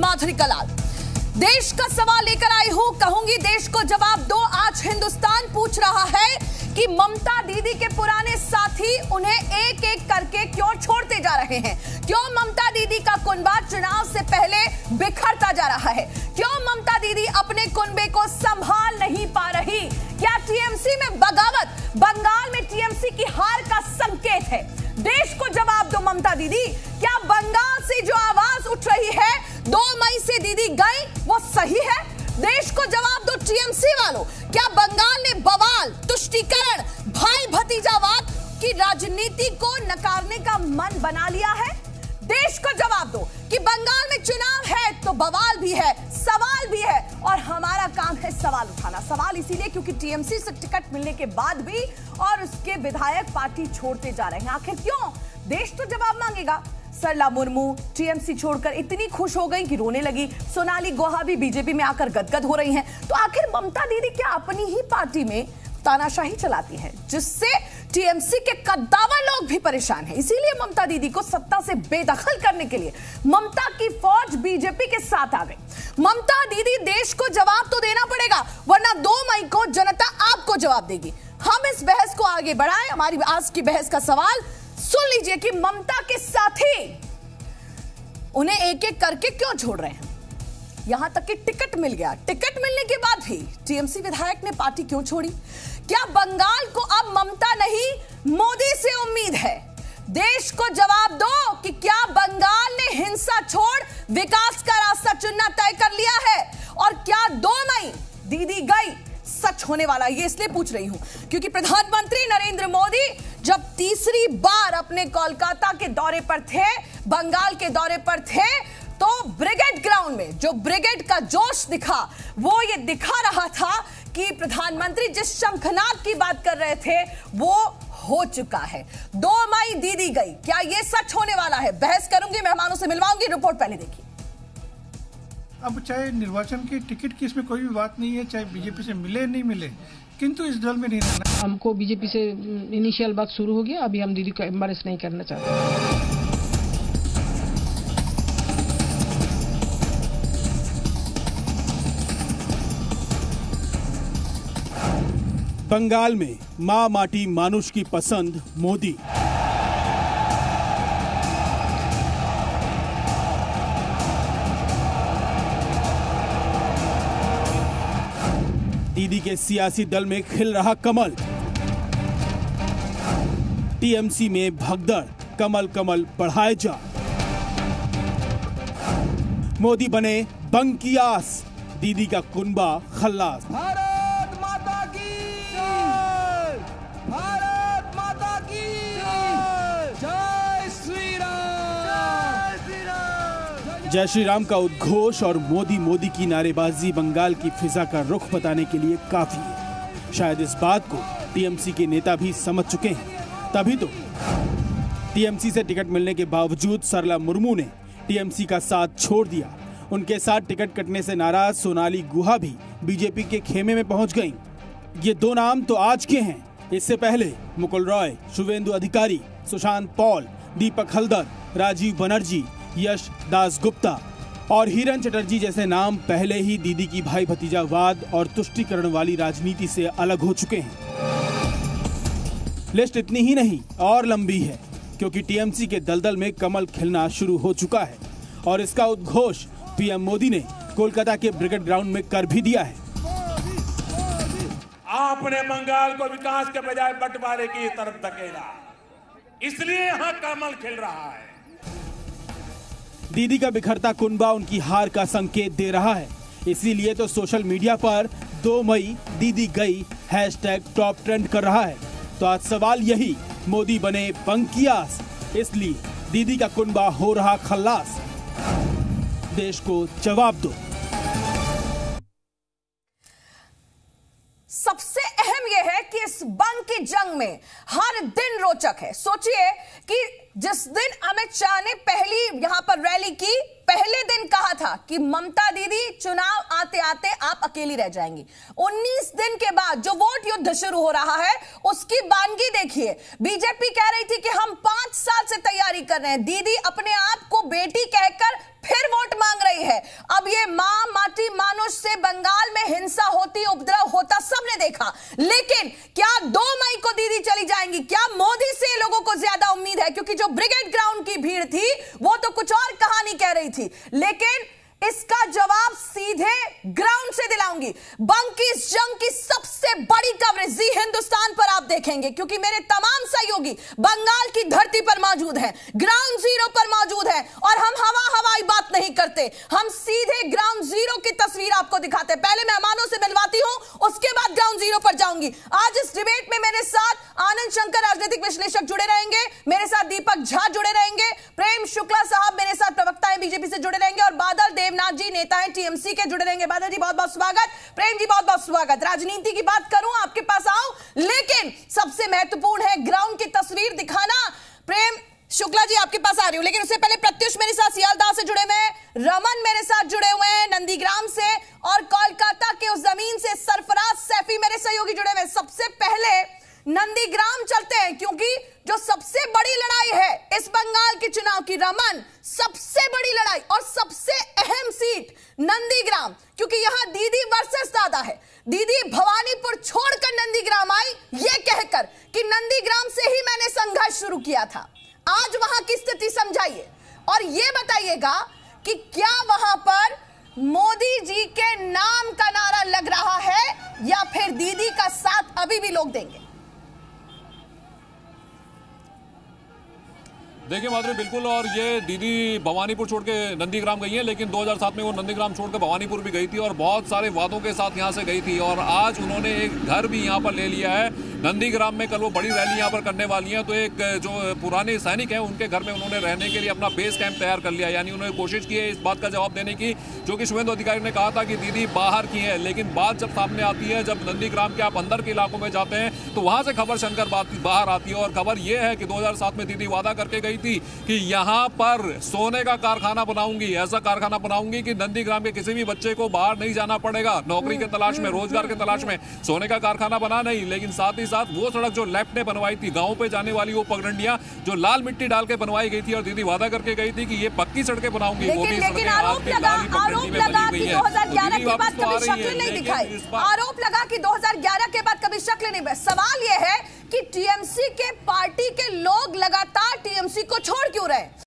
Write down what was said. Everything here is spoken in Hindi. माधुरी कलाल। देश का सवाल लेकर आई हूं, कहूंगी देश को जवाब दो। आज हिंदुस्तान पूछ रहा है कि ममता दीदी के पुराने साथी उन्हें एक एक करके क्यों छोड़ते जा रहे हैं, क्यों ममता दीदी का कुनबा चुनाव से पहले बिखरता जा रहा है, क्यों ममता दीदी अपने कुनबे को संभाल नहीं पा रही। क्या टीएमसी में बगावत, बंगाल में टीएमसी की हार का संकेत है? देश को जवाब दो ममता दीदी। क्या बंगाल से जो आवाज उठ रही है 2 मई से दीदी गई, वो सही है? देश को जवाब दो टीएमसी वालों। क्या बंगाल ने बवाल, तुष्टीकरण, भाई भतीजावाद की राजनीति को नकारने का मन बना लिया है? देश को जवाब दो कि बंगाल में चुनाव है तो बवाल भी है, सवाल भी है, और हमारा काम है सवाल उठाना। सवाल इसीलिए क्योंकि टीएमसी से टिकट मिलने के बाद भी और उसके विधायक पार्टी छोड़ते जा रहे हैं। आखिर क्यों? देश तो जवाब मांगेगा। सरला मुर्मू टीएमसी छोड़कर इतनी खुश हो गई कि रोने लगी। सोनाली गुहा भी बीजेपी में आकर गदगद हो रही हैं। तो आखिर ममता दीदी क्या अपनी ही पार्टी में तानाशाही चलाती हैं, जिससे टीएमसी के कद्दावर लोग भी परेशान हैं? इसीलिए ममता दीदी को सत्ता से बेदखल करने के लिए ममता की फौज बीजेपी के साथ आ गई। ममता दीदी, देश को जवाब तो देना पड़ेगा, वरना 2 मई को जनता आपको जवाब देगी। हम इस बहस को आगे बढ़ाएं। हमारी आज की बहस का सवाल सुन लीजिए कि ममता के साथी उन्हें एक एक करके क्यों छोड़ रहे हैं। यहां तक कि टिकट मिल गया, टिकट मिलने के बाद भी टीएमसी विधायक ने पार्टी क्यों छोड़ी? क्या बंगाल को अब ममता नहीं मोदी से उम्मीद है? देश को जवाब दो कि क्या बंगाल ने हिंसा छोड़ विकास का रास्ता चुनना तय कर लिया है? और क्या 2 मई दीदी गई सच होने वाला? ये इसलिए पूछ रही हूं क्योंकि प्रधानमंत्री नरेंद्र मोदी जब तीसरी बार अपने कोलकाता के दौरे पर थे, बंगाल के दौरे पर थे, तो ब्रिगेड ग्राउंड में जो ब्रिगेड का जोश दिखा, वो ये दिखा रहा था कि प्रधानमंत्री जिस शंखनाद की बात कर रहे थे वो हो चुका है। 2 मई दीदी गई, क्या ये सच होने वाला है? बहस करूंगी, मेहमानों से मिलवाऊंगी। रिपोर्ट पहले देखिए। अब चाहे निर्वाचन की टिकट की इसमें कोई भी बात नहीं है, चाहे बीजेपी से मिले नहीं मिले, किंतु इस दल में नहीं रहना। हमको बीजेपी से इनिशियल बात शुरू हो गया, अभी हम दीदी को एम्बेरस नहीं करना चाहते। बंगाल में माँ माटी मानुष की पसंद मोदी, दीदी के सियासी दल में खिल रहा कमल, टीएमसी में भगदड़, कमल कमल बढ़ाए जा। मोदी बने बंग की आस, दीदी का कुनबा खल्लास। भारत माता की जय, भारत माता की जय, श्री राम, जय श्री राम। जय श्री राम का उद्घोष और मोदी मोदी की नारेबाजी बंगाल की फिजा का रुख बताने के लिए काफी है। शायद इस बात को टीएमसी के नेता भी समझ चुके हैं। तभी तो टीएमसी से टिकट मिलने के बावजूद सरला मुर्मू ने टीएमसी का साथ छोड़ दिया। उनके साथ टिकट कटने से नाराज सोनाली गुहा भी बीजेपी के खेमे में पहुंच गई। ये 2 नाम तो आज के हैं, इससे पहले मुकुल रॉय, शुभेंदु अधिकारी, सुशांत पौल, दीपक हल्दर, राजीव बनर्जी, यश दास गुप्ता और हिरन चटर्जी जैसे नाम पहले ही दीदी की भाई भतीजावाद और तुष्टीकरण वाली राजनीति से अलग हो चुके हैं। लिस्ट इतनी ही नहीं और लंबी है, क्योंकि टीएमसी के दलदल में कमल खिलना शुरू हो चुका है और इसका उद्घोष पीएम मोदी ने कोलकाता के ब्रिगेड ग्राउंड में कर भी दिया है। आपने बंगाल को विकास के बजाय बंटवारे की तरफ धकेला, इसलिए यहाँ कमल खिल रहा है। दीदी का बिखरता कुनबा उनकी हार का संकेत दे रहा है, इसीलिए तो सोशल मीडिया पर 2 मई दीदी गई हैशटैग टॉप ट्रेंड कर रहा है। तो आज सवाल यही, मोदी बने पंकियास, इसलिए दीदी का कुनबा हो रहा खल्लास। देश को जवाब दो। सबसे अहम यह है कि इस बंग की जंग में हर दिन रोचक है। सोचिए कि जिस दिन अमित शाह ने पहली यहां पर रैली की, पहले दिन कहा था कि ममता दीदी चुनाव आते आते आप अकेली रह जाएंगी। 19 दिन के बाद जो वोट युद्ध शुरू हो रहा है, उसकी बानगी देखिए। बीजेपी कह रही थी कि हम 5 साल से तैयारी कर रहे हैं, दीदी अपने आप को बेटी कहकर फिर वोट मांग रही है। है। अब ये मां माटी मानुष से बंगाल में हिंसा होती, उपद्रव होता, सबने देखा, लेकिन क्या 2 मई को दीदी चली जाएंगी? क्या मोदी से लोगों को ज्यादा उम्मीद है? क्योंकि जो ब्रिगेड ग्राउंड की भीड़ थी वो तो कुछ और कहानी कह रही थी, लेकिन इसका जवाब सीधे ग्राउंड से दिलाऊंगी। बंक की इस जंग की सबसे बड़ी कवरेज जी हिंदुस्तान पर आप देखेंगे, क्योंकि मेरे तमाम सहयोगी बंगाल की धरती पर मौजूद हैं, ग्राउंड जीरो पर मौजूद हैं, और हम हवाई बात नहीं करते, हम सीधे ग्राउंड जीरो की तस्वीर आपको दिखाते हैं। पहले मेहमानों से मिलवाती हूं, उसके बाद ग्राउंड जीरो पर जाऊंगी। आज इस डिबेट में मेरे साथ आनंद शंकर राजनीतिक विश्लेषक जुड़े रहेंगे, मेरे साथ दीपक झा जुड़े रहेंगे, प्रेम शुक्ला साहब मेरे साथ प्रवक्ता है बीजेपी से जुड़े रहेंगे, और बादल देवनाथ जी नेता हैं टीएमसी के जुड़े रहेंगे। बादल जी बहुत बहुत स्वागत, प्रेम जी बहुत बहुत स्वागत। राजनीति की बात करूं, आपके पास आऊं, लेकिन सबसे महत्वपूर्ण है ग्राउंड की तस्वीर दिखाना। प्रेम शुक्ला जी आपके पास आ रही हूं, लेकिन उससे पहले प्रत्युष मेरे साथ सियालदाह से जुड़े हुए हैं, रमन मेरे साथ जुड़े हुए हैं नंदीग्राम से, और कोलकाता के उस जमीन से सरफराज सैफी मेरे सहयोगी जुड़े हुए हैं। सबसे पहले नंदीग्राम चलते हैं, क्योंकि जो सबसे बड़ी लड़ाई है इस बंगाल के चुनाव की, रमन, सबसे बड़ी लड़ाई और सबसे अहम सीट नंदीग्राम, क्योंकि यहां दीदी वर्सेस दादा है। दीदी भवानीपुर छोड़कर नंदीग्राम आई यह कहकर कि नंदीग्राम से ही मैंने संघर्ष शुरू किया था। आज वहां की स्थिति समझाइए और यह बताइएगा कि क्या वहां पर मोदी जी के नाम का नारा लग रहा है या फिर दीदी का साथ अभी भी लोग देंगे? देखिए माधुरी, बिल्कुल, और ये दीदी भवानीपुर छोड़ के नंदीग्राम गई है, लेकिन 2007 में वो नंदीग्राम छोड़ के भवानीपुर भी गई थी और बहुत सारे वादों के साथ यहाँ से गई थी, और आज उन्होंने एक घर भी यहाँ पर ले लिया है नंदीग्राम में। कल वो बड़ी रैली यहाँ पर करने वाली हैं, तो एक जो पुराने सैनिक हैं उनके घर में उन्होंने रहने के लिए अपना बेस कैंप तैयार कर लिया, यानी उन्होंने कोशिश की है इस बात का जवाब देने की, जो कि शुभेंदु अधिकारी ने कहा था कि दीदी बाहर की है, लेकिन बात जब सामने आती है, जब नंदीग्राम के आप अंदर के इलाकों में जाते हैं तो वहाँ से खबर शंकर बाहर आती है, और खबर ये है कि 2007 में दीदी वादा करके गई थी कि यहाँ पर सोने का कारखाना बनाऊंगी, ऐसा कारखाना बनाऊंगी कि नंदीग्राम के किसी भी बच्चे को बाहर नहीं जाना पड़ेगा नौकरी के तलाश में, रोजगार के तलाश में। सोने का कारखाना बना नहीं, लेकिन साथ ही साथ वो सड़क जो लेफ्ट ने बनवाई थी, गाँव पे जाने वाली वो पगडंडियां जो लाल मिट्टी डाल के बनवाई गई थी, और दीदी वादा करके गई थी कि ये पक्की सड़कें बनाऊंगी, वो भी सड़कें आरोप लगा कि 2011 के बाद कभी शक्ल नहीं। सवाल यह है कि टीएमसी के पार्टी के लोग लगातार टीएमसी को छोड़ क्यों रहे?